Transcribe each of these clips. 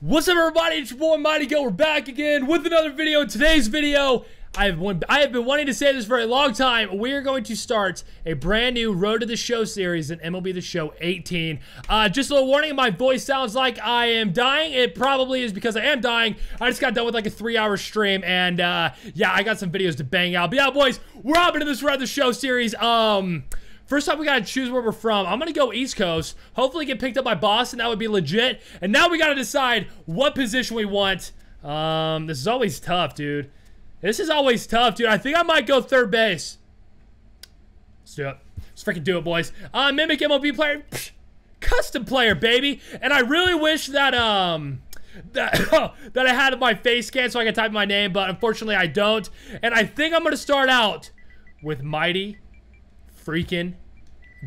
What's up, everybody? It's your boy Mighty Gil. We're back again with another video. In today's video, I have been wanting to say this for a long time. We are going to start a brand new Road to the Show series in MLB the Show 18. Just a little warning, my voice sounds like I am dying. It probably is because I am dying. I just got done with like a 3-hour stream, and yeah, I got some videos to bang out. But yeah, boys, we're hopping into this Road to the Show series. First off, we gotta choose where we're from. I'm gonna go East Coast. Hopefully get picked up by Boston. That would be legit. And now we gotta decide what position we want. This is always tough, dude. I think I might go third base. Let's do it. Let's freaking do it, boys. Mimic MLB player. Psh, custom player, baby. And I really wish that, that I had my face scan so I could type my name, but unfortunately I don't. And I think I'm gonna start out with Mighty freaking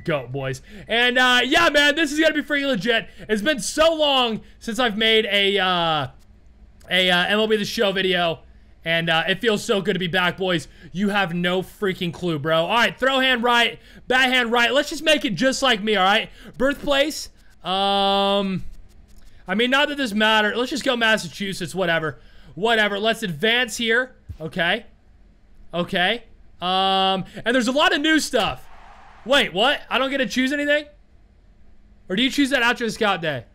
goat, boys. And yeah, man, this is gonna be freaking legit. It's been so long since I've made a MLB the Show video, and it feels so good to be back, boys. You have no freaking clue, bro. All right, throw hand right, bat hand right. Let's just make it just like me. All right, birthplace. I mean, not that this matters. Let's just go Massachusetts. Whatever. Let's advance here. Okay. And there's a lot of new stuff. Wait, what? I don't get to choose anything? Or do you choose that after the scout day?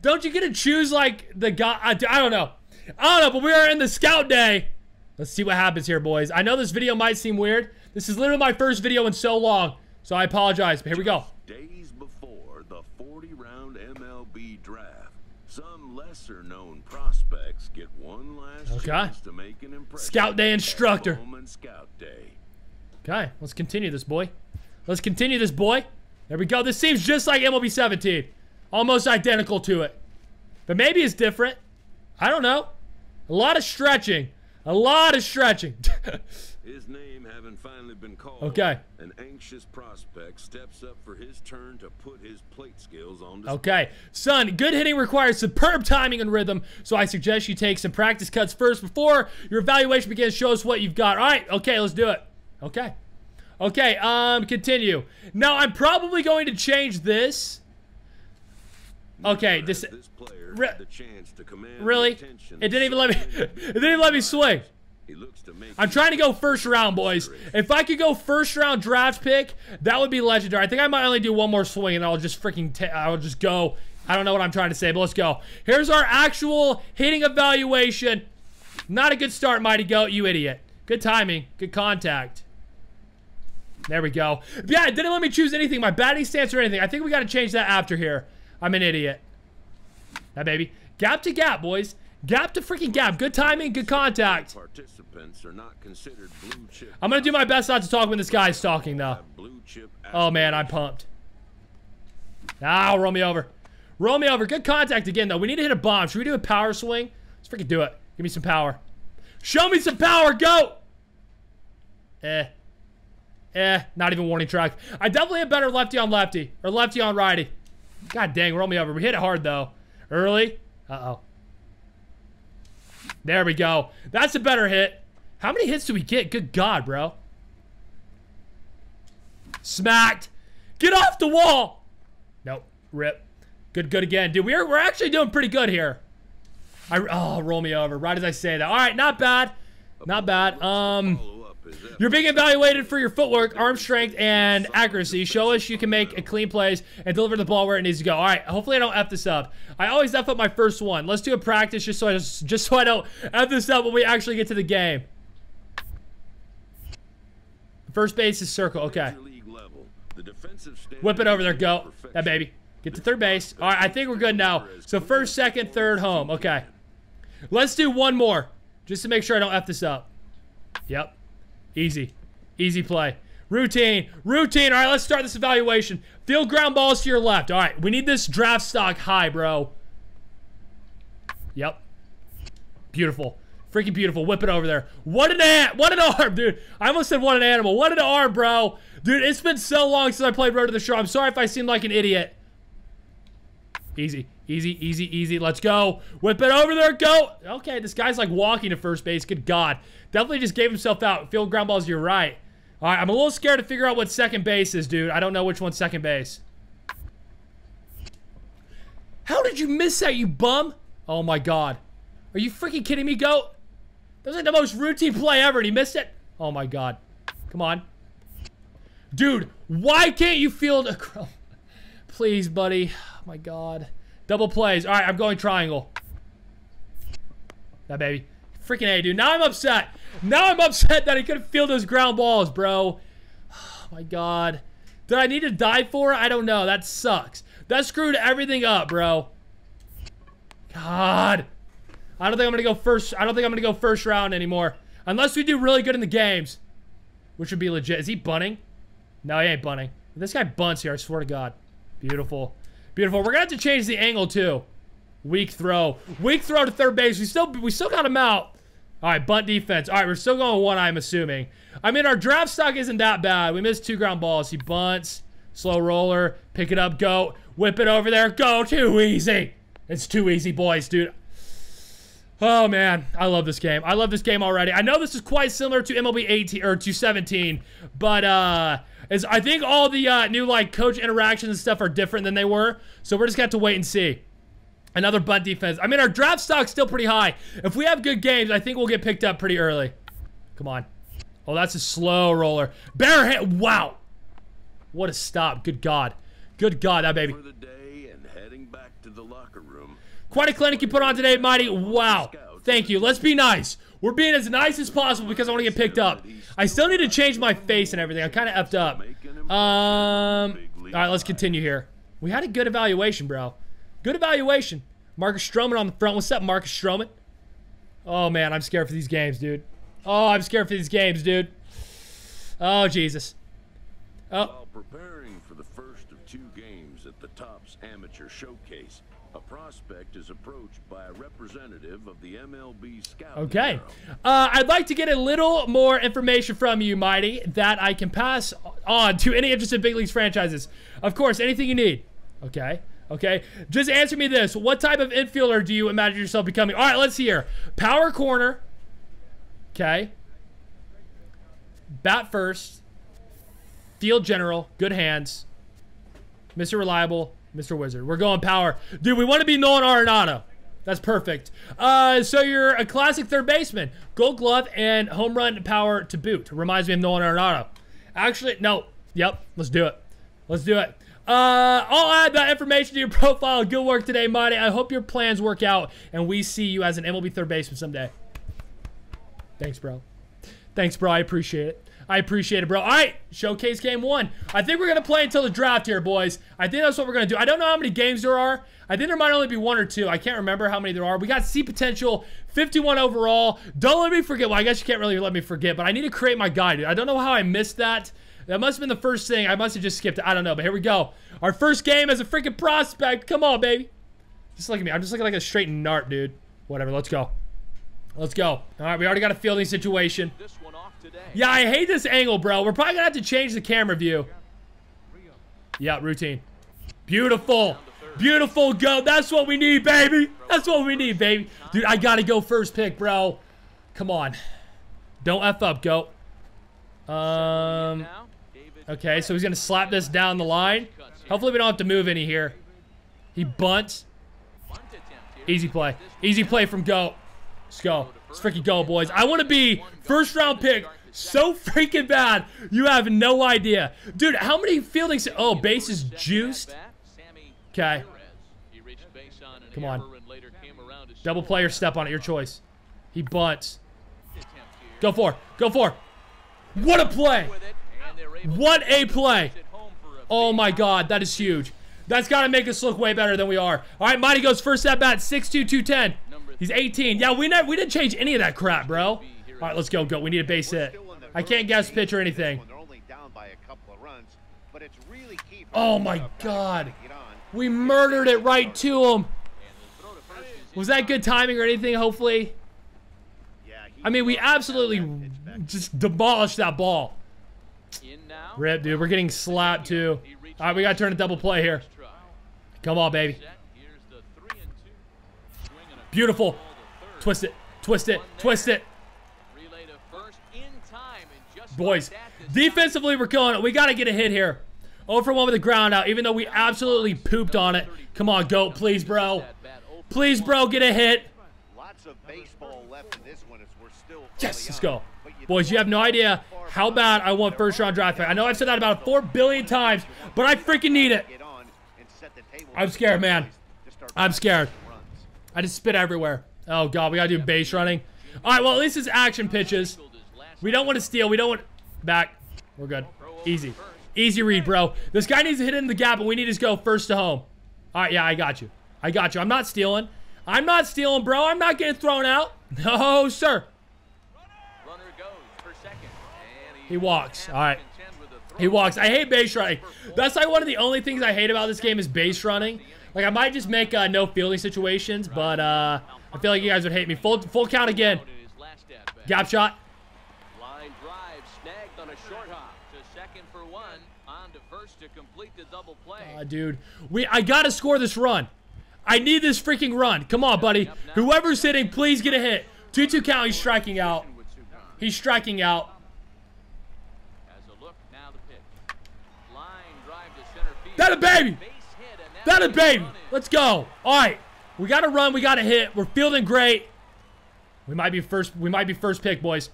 Don't you get to choose, like, the guy? I don't know, but we are in the scout day. Let's see what happens here, boys. I know this video might seem weird. This is literally my first video in so long, so I apologize, but here we go. Days before the 40-round MLB draft, some lesser-known prospects get one last chance to make an impression. Scout day instructor. Scout day. Okay, let's continue this, boy. There we go. This seems just like MLB 17. Almost identical to it. But maybe it's different. I don't know. A lot of stretching. His name having finally been called, an anxious prospect steps up for his turn to put his plate skills on display. Okay, son, good hitting requires superb timing and rhythm, so I suggest you take some practice cuts first before your evaluation begins. Show us what you've got. All right, okay, let's do it. Okay, continue. Now, I'm probably going to change this. Okay, this player had the chance to command really? It didn't even let me swing. I'm trying to go first round, boys. If I could go first round draft pick, that would be legendary. I think I might only do one more swing, and I'll just freaking I'll just go. I don't know what I'm trying to say, but let's go. Here's our actual hitting evaluation. Not a good start, Mighty Goat, you idiot. Good timing, good contact. There we go. Yeah, it didn't let me choose anything, my batting stance or anything. I think we got to change that after here. I'm an idiot. That baby. Gap to gap, boys. Gap to freaking gap. Good timing, good contact. Participants are not considered blue chip. I'm going to do my best not to talk when this guy's talking, though. Oh, man, I'm pumped. Ah, roll me over. Good contact again, though. We need to hit a bomb. Should we do a power swing? Let's freaking do it. Give me some power. Show me some power. Go. Not even warning track. I definitely have better lefty on lefty. Or lefty on righty. God dang, roll me over. We hit it hard, though. Early. Uh-oh. There we go. That's a better hit. How many hits do we get? Good God, bro. Smacked. Get off the wall. Nope. Rip. Good again. Dude, we're actually doing pretty good here. Oh, roll me over. Right as I say that. All right, not bad. Not bad. You're being evaluated for your footwork, arm strength, and accuracy. Show us you can make a clean plays and deliver the ball where it needs to go. All right, hopefully I don't F this up. I always F up my first one. Let's do a practice just so I don't F this up when we actually get to the game. First base is circle. Okay. Whip it over there. Go. That baby. Get to third base. All right, I think we're good now. So first, second, third, home. Okay. Let's do one more just to make sure I don't F this up. Yep. Easy play. Routine. All right, let's start this evaluation. Field ground balls to your left. All right, we need this draft stock high, bro. Yep. Beautiful. Freaking beautiful. Whip it over there. What an arm, dude. I almost said what an animal. What an arm, bro. Dude, it's been so long since I played Road to the Show. I'm sorry if I seem like an idiot. Easy. Let's go. Whip it over there. Go. Okay, this guy's like walking to first base. Good God. Definitely just gave himself out. Field ground balls, you're right. All right, I'm a little scared to figure out what second base is, dude. I don't know which one's second base. How did you miss that, you bum? Oh my god. Are you freaking kidding me, Goat? That was like the most routine play ever and he missed it. Oh my god. Come on. Dude, why can't you field a crow? Please, buddy. Oh my god. Double plays. All right, I'm going triangle. That baby. Freaking A, dude. Now I'm upset. Now I'm upset that he couldn't field those ground balls, bro. Oh my god. Did I need to die for it? I don't know. That sucks. That screwed everything up, bro. God. I don't think I'm gonna go first. I don't think I'm gonna go first round anymore. Unless we do really good in the games. Which would be legit. Is he bunting? No, he ain't bunting. If this guy bunts here, I swear to God. Beautiful. Beautiful. We're gonna have to change the angle too. Weak throw. Weak throw to third base. We still got him out. Alright, bunt defense. Alright, we're still going one, I'm assuming. I mean, our draft stock isn't that bad. We missed 2 ground balls. He bunts. Slow roller. Pick it up. Go. Whip it over there. Go. Too easy. It's too easy, boys, dude. Oh, man. I love this game. I love this game already. I know this is quite similar to MLB 18 or to 17, but I think all the new like coach interactions and stuff are different than they were, so we're just going to have to wait and see. Another bunt defense. I mean, our draft stock's still pretty high. If we have good games, I think we'll get picked up pretty early. Come on. Oh, that's a slow roller. Bare hand. Wow. What a stop. Good God. Good God, that baby. For the day and heading back to the locker room. Quite a clinic you put on today, Mighty. Wow. Thank you. Let's be nice. We're being as nice as possible because I want to get picked up. I still need to change my face and everything. I kind of effed up. All right, let's continue here. We had a good evaluation, bro. Good evaluation. Marcus Stroman on the front. What's up, Marcus Stroman? Oh, man, I'm scared for these games, dude. Oh, I'm scared for these games, dude. Oh, Jesus. Oh. While preparing for the first of 2 games at the Topps Amateur Showcase, a prospect is approached by a representative of the MLB Scout. Okay. I'd like to get a little more information from you, Mighty, that I can pass on to any interested Big Leagues franchises. Of course, anything you need. Okay. Okay. Just answer me this. What type of infielder do you imagine yourself becoming? All right, let's see here. Power corner. Okay. Bat first. Field general. Good hands. Mr. Reliable. Mr. Wizard. We're going power. Dude, we want to be Nolan Arenado. That's perfect. So you're a classic third baseman. Gold glove and home run power to boot. Reminds me of Nolan Arenado. Actually, no. Yep. Let's do it. Let's do it. I'll add that information to your profile. Good work today, Mighty. I hope your plans work out, and we see you as an MLB third baseman someday. Thanks, bro. Thanks, bro. I appreciate it. I appreciate it, bro. All right, showcase game 1. I think we're going to play until the draft here, boys. I think that's what we're going to do. I don't know how many games there are. I think there might only be 1 or 2. I can't remember how many there are. We got C potential, 51 overall. Don't let me forget. Well, I guess you can't really let me forget, but I need to create my guide, dude. I don't know how I missed that. That must have been the first thing. I must have just skipped it. I don't know, but here we go. Our first game as a freaking prospect. Come on, baby. Just look at me. I'm just looking like a straight nart, dude. Whatever, let's go. Let's go. All right, we already got a fielding situation. This one off today. Yeah, I hate this angle, bro. We're probably going to have to change the camera view. Yeah, routine. Beautiful. Beautiful, go. That's what we need, baby. That's what we need, baby. Dude, I got to go first pick, bro. Come on. Don't F up, go. Okay, so he's going to slap this down the line. Hopefully we don't have to move any here. He bunts. Easy play. Easy play from Go. Let's go. Let's freaking go, boys. I want to be first round pick so freaking bad. You have no idea. Dude, how many fieldings? Oh, base is juiced. Okay. Come on. Double play or step on it. Your choice. He bunts. Go for it. Go for it. What a play. What a play. Oh, my God. That is huge. That's got to make us look way better than we are. All right, Mighty goes first at bat, 6'2", 210. He's 18. Yeah, we didn't change any of that crap, bro. All right, let's go. We need a base hit. I can't guess pitch or anything. Oh, my God. We murdered it right to him. Was that good timing or anything, hopefully? I mean, we absolutely just demolished that ball. Rip, dude. We're getting slapped, too. All right, we got to turn a double play here. Come on, baby. Beautiful. Twist it. Twist it. Twist it. Boys, defensively, we're killing it. We got to get a hit here. 0 for 1 with the ground out, even though we absolutely pooped on it. Come on, Goat, please, bro. Please, bro, get a hit. Lots of baseball left in this one if we're still yes, let's go. Boys, you have no idea how bad I want first-round draft pick. I know I've said that about 4 billion times, but I freaking need it. I'm scared, man. I'm scared. I just spit everywhere. Oh, God, we got to do base running. All right, well, at least it's action pitches. We don't want to steal. We don't want back. We're good. Easy. Easy read, bro. This guy needs to hit in the gap, and we need to go first to home. All right, yeah, I got you. I got you. I'm not stealing. I'm not stealing, bro. I'm not getting thrown out. No, sir. He walks. All right. He walks. I hate base running. That's like one of the only things I hate about this game is base running. Like, I might just make no fielding situations, but I feel like you guys would hate me. Full count again. Gap shot. Line drive snagged on a short hop to second for one, on to first to complete the double play. Dude, I gotta score this run. I need this freaking run. Come on, buddy. Whoever's hitting, please get a hit. 2-2 count. He's striking out. He's striking out. That a baby. That a baby. Let's go. All right. We got to run. We got to hit. We're fielding great. We might be first. We might be first pick, boys.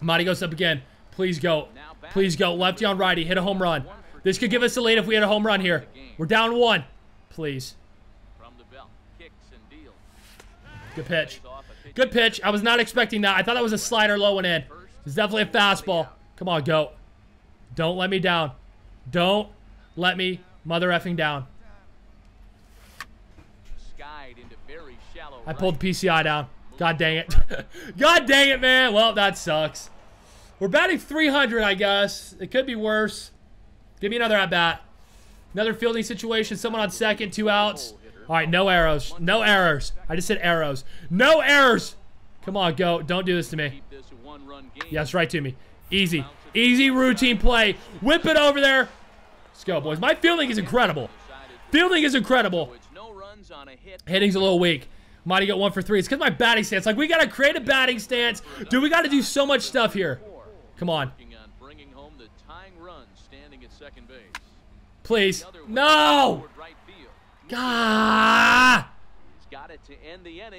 Mighty goes up again. Please go. Please go. Lefty on righty. Hit a home run. This could give us a lead if we hit a home run here. We're down one. Please. Good pitch. Good pitch. I was not expecting that. I thought that was a slider low and in. It's definitely a fastball. Come on, go. Don't let me down. Don't let me mother effing down. I pulled PCI down. God dang it. God dang it, man. Well, that sucks. We're batting 300, I guess. It could be worse. Give me another at-bat. Another fielding situation. Someone on second, 2 outs. All right, no errors. No errors. I just said arrows. No errors. Come on, go. Don't do this to me. Yes, right to me. Easy. Easy routine play. Whip it over there. Let's go, boys. My fielding is incredible. Fielding is incredible. Hitting's a little weak. Mighty got 1 for 3. It's because my batting stance. Like, we got to create a batting stance. Dude, we got to do so much stuff here. Come on. Please. No! God!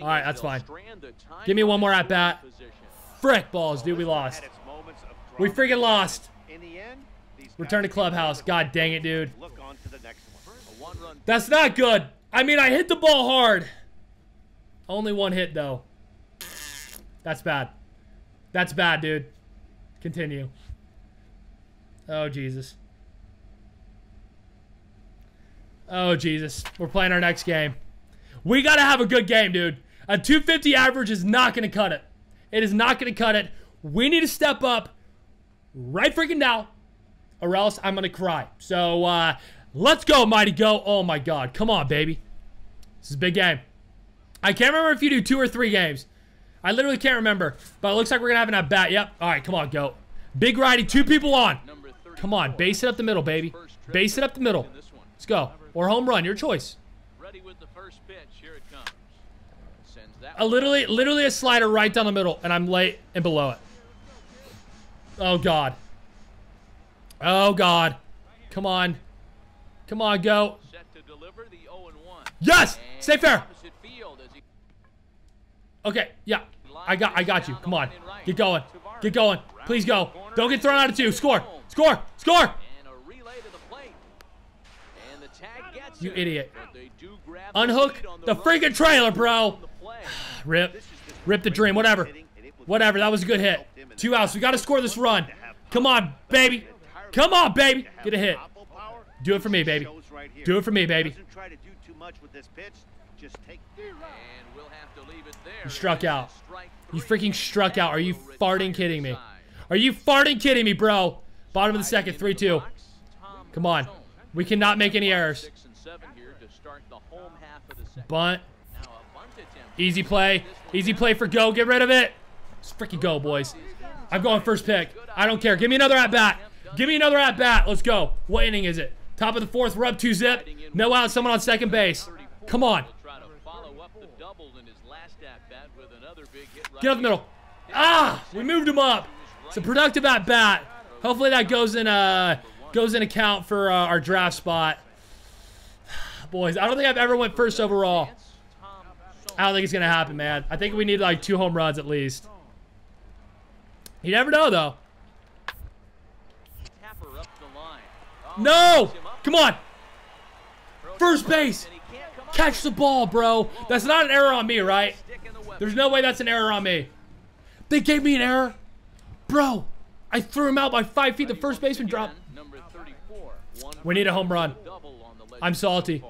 All right, that's fine. Give me one more at-bat. Frick balls, dude. We lost. We freaking lost. Return to clubhouse. God dang it, dude. That's not good. I mean, I hit the ball hard. Only 1 hit, though. That's bad. That's bad, dude. Continue. Oh, Jesus. Oh, Jesus. We're playing our next game. We got to have a good game, dude. A 250 average is not going to cut it. It is not going to cut it. We need to step up right freaking now, or else I'm going to cry. So, let's go, Mighty Go. Oh, my God. Come on, baby. This is a big game. I can't remember if you do 2 or 3 games. I literally can't remember. But it looks like we're going to have an at-bat. Yep. All right, come on, go. Big righty, 2 people on. Come on, base it up the middle, baby. Base it up the middle. Let's go. Or home run, your choice. Literally a slider right down the middle, and I'm late and below it. Oh, God. Oh, God. Come on. Come on, go. Yes! Stay fair. Okay, yeah. I got you. Come on. Get going. Get going. Please go. Don't get thrown out of 2. Score. Score. Score. You idiot. Unhook the freaking trailer, bro. Rip. Rip the dream. Whatever. Whatever. That was a good hit. 2 outs. We got to score this run. Come on, baby. Come on, baby. Get a hit. Do it for me, baby. Do it for me, baby. You struck out. You freaking struck out. Are you farting kidding me? Are you farting kidding me, bro? Bottom of the second, 3-2. Come on. We cannot make any errors. Bunt. Easy play. Easy play for Go. Get rid of it. Let's freaking go, boys. I'm going first pick. I don't care. Give me another at-bat. Give me another at-bat. Let's go. What inning is it? Top of the 4th. We're up 2-zip. No out. Someone on second base. Come on. Get up the middle. Ah! We moved him up. It's a productive at-bat. Hopefully that goes in account for our draft spot. Boys, I don't think I've ever went first overall. I don't think it's going to happen, man. I think we need like 2 home runs at least. You never know, though. No! Come on! First base! Catch the ball, bro. That's not an error on me, right? There's no way that's an error on me. They gave me an error. Bro, I threw him out by 5 feet. The first baseman dropped. We need a home run. I'm salty.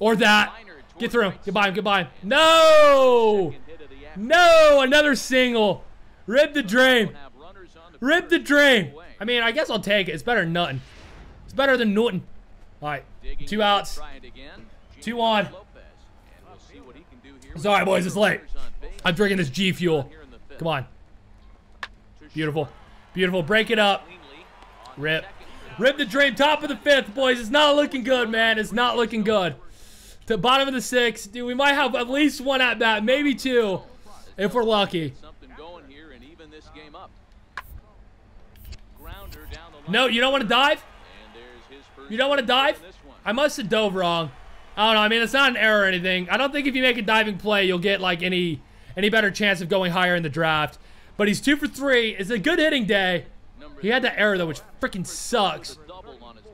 Or that. Get through him. Goodbye him. Goodbye him. No! No! Another single. Rip the dream. Rip the dream. I mean, I guess I'll take it. It's better than nothing. It's better than nothing. All right. 2 outs. 2 on. Sorry, boys. It's late. I'm drinking this G Fuel. Come on. Beautiful. Beautiful. Break it up. Rip. Rip the dream. Top of the 5th, boys. It's not looking good, man. It's not looking good. To bottom of the 6th. Dude, we might have at least 1 at bat. Maybe 2 if we're lucky. No, you don't want to dive? You don't want to dive? I must have dove wrong. I don't know. I mean, it's not an error or anything. I don't think if you make a diving play, you'll get like any better chance of going higher in the draft. But he's 2 for 3. It's a good hitting day. He had that error, though, which freaking sucks.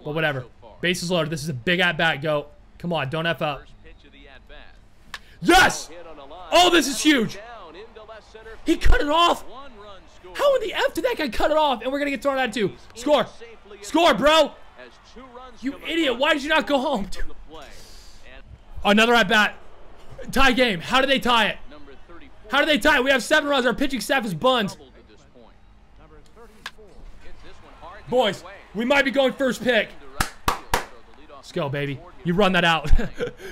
But whatever. Bases loaded. This is a big at-bat, go. Come on. Don't F up. Yes! Oh, this is huge. He cut it off. How in the F did that guy cut it off? And we're going to get thrown out, too. Score. Score, bro. You idiot. Why did you not go home, dude? Another at-bat. Tie game. How do they tie it? How do they tie it? We have 7 runs. Our pitching staff is buns. Boys, we might be going first pick. Let's go, baby. You run that out.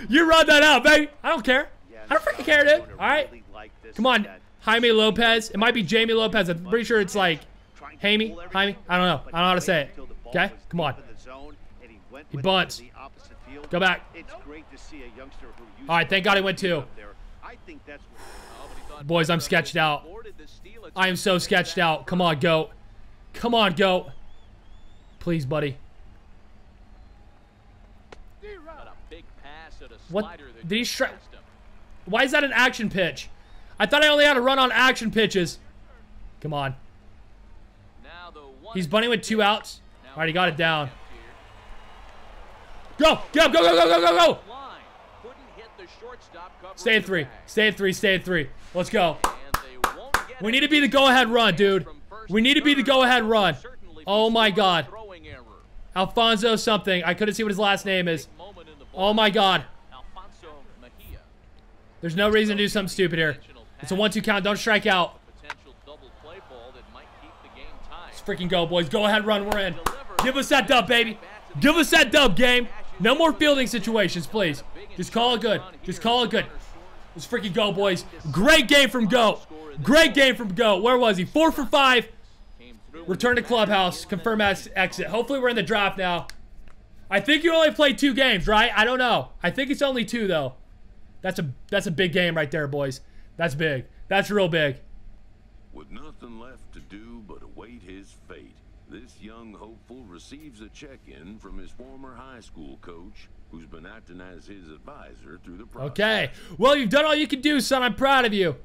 You run that out, baby. I don't care. I don't freaking care, dude. All right? Come on. Jaime Lopez. It might be Jamie Lopez. I'm pretty sure it's like Jaime. Jaime. I don't know. I don't know how to say it. Okay? Come on. He bunts. Go back. All right, thank God he went 2. Boys, I'm sketched out. I am so sketched out. Come on, goat. Come on, goat. Please, buddy. What? Did he strike? Why is that an action pitch? I thought I only had a run on action pitches. Come on. He's bunting with 2 outs. All right, he got it down. Go! Get up! Go! Go! Go! Go! Go! Go! Stay at 3. Stay at 3. Stay at 3. Let's go. We need to be the go-ahead run, dude. We need to be the go-ahead run. Oh, my God. Alfonso something. I couldn't see what his last name is. Oh, my God. There's no reason to do something stupid here. It's a 1-2 count. Don't strike out. Let's freaking go, boys. Go-ahead run. We're in. Give us that dub, baby. Give us that dub, game. No more fielding situations, please. Just call it good. Just call it good. Let's freaking go, boys. Great game from Goat. Great game from Goat. Where was he? 4 for 5. Return to clubhouse. Confirm exit. Hopefully we're in the draft now. I think you only played 2 games, right? I don't know. I think it's only 2, though. That's a big game right there, boys. That's big. That's real big. With nothing left to do but await his fate, this young hopeful receives a check-in from his former high school coach, who's been acting as his advisor through the process. Okay. Well, you've done all you can do, son. I'm proud of you.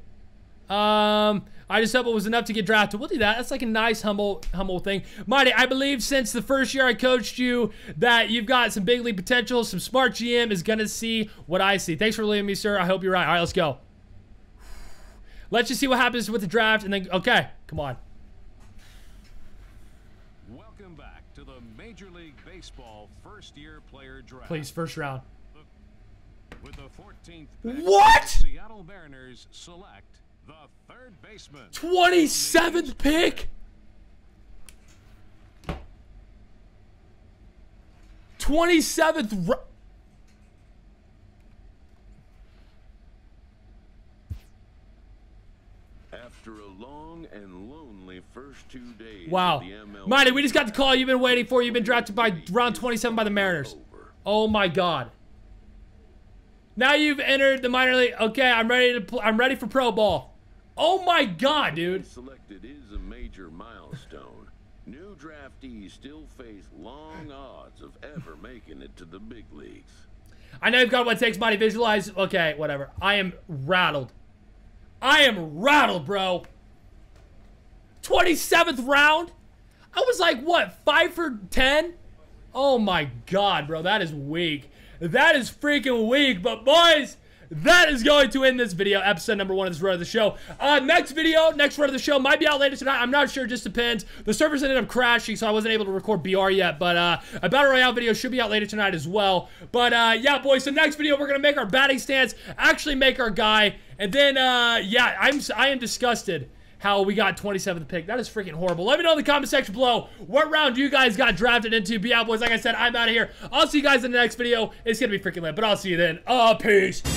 I just hope it was enough to get drafted. We'll do that. That's like a nice, humble thing. Mighty, I believe since the first year I coached you that you've got some big league potential. Some smart GM is going to see what I see. Thanks for believing me, sir. I hope you're right. All right, let's go. Let's just see what happens with the draft. And then, okay, come on. Major League Baseball first-year player draft. Please, first round. With the 14th pick, what? Seattle Mariners select the third baseman. 27th pick. 27th. After a long and lonely first 2 days. Wow. Mighty, we just got the call you've been waiting for. You've been drafted by round 27 by the Mariners. Oh, my God. Now you've entered the minor league. Okay, I'm ready for pro ball. Oh, my God, dude. Selected is a major milestone. New draftees still face long odds of ever making it to the big leagues. I know you've got what it takes, Mighty. Visualize. Okay, whatever. I am rattled. I am rattled, bro. 27th round? I was like, what, 5 for 10? Oh, my God, bro. That is weak. That is freaking weak. But, boys, that is going to end this video. Episode number 1 of this run of the show. Next video, next run of the show might be out later tonight. I'm not sure. It just depends. The servers ended up crashing, so I wasn't able to record BR yet. But a Battle Royale video should be out later tonight as well. But, yeah, boys, so next video, we're going to make our batting stance, actually make our guy. And then, yeah, I am disgusted how we got 27th pick. That is freaking horrible. Let me know in the comment section below what round you guys got drafted into. Be out, boys. Like I said, I'm out of here. I'll see you guys in the next video. It's going to be freaking lit, but I'll see you then. Peace.